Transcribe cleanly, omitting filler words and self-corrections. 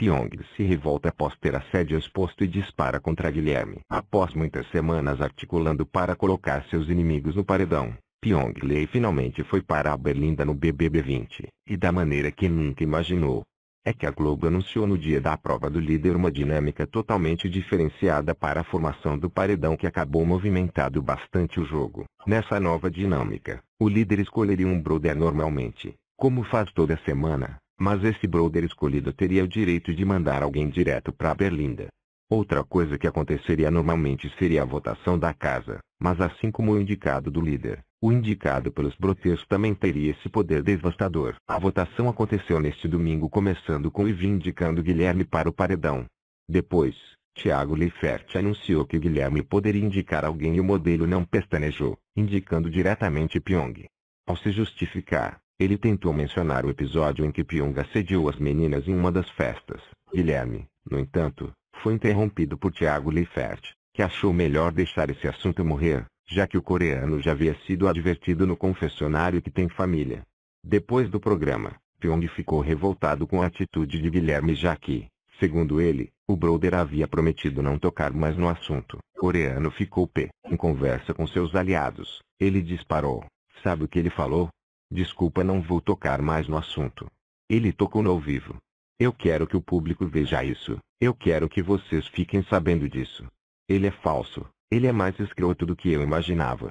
Pyong se revolta após ter assédio exposto e dispara contra Guilherme. Após muitas semanas articulando para colocar seus inimigos no paredão, Pyong Lee finalmente foi para a Berlinda no BBB 20, e da maneira que nunca imaginou. É que a Globo anunciou no dia da prova do líder uma dinâmica totalmente diferenciada para a formação do paredão que acabou movimentando bastante o jogo. Nessa nova dinâmica, o líder escolheria um brother normalmente, como faz toda semana, mas esse brother escolhido teria o direito de mandar alguém direto para Berlinda. Outra coisa que aconteceria normalmente seria a votação da casa, mas assim como o indicado do líder, o indicado pelos brothers também teria esse poder devastador. A votação aconteceu neste domingo, começando com Ivi indicando Guilherme para o paredão. Depois, Thiago Leifert anunciou que Guilherme poderia indicar alguém e o modelo não pestanejou, indicando diretamente Pyong. Ao se justificar, ele tentou mencionar o episódio em que Pyong assediou as meninas em uma das festas. Guilherme, no entanto, foi interrompido por Thiago Leifert, que achou melhor deixar esse assunto morrer, já que o coreano já havia sido advertido no confessionário que tem família. Depois do programa, Pyong ficou revoltado com a atitude de Guilherme, já que, segundo ele, o brother havia prometido não tocar mais no assunto. O coreano ficou pé. Em conversa com seus aliados, ele disparou. Sabe o que ele falou? Desculpa, não vou tocar mais no assunto. Ele tocou no ao vivo. Eu quero que o público veja isso. Eu quero que vocês fiquem sabendo disso. Ele é falso. Ele é mais escroto do que eu imaginava.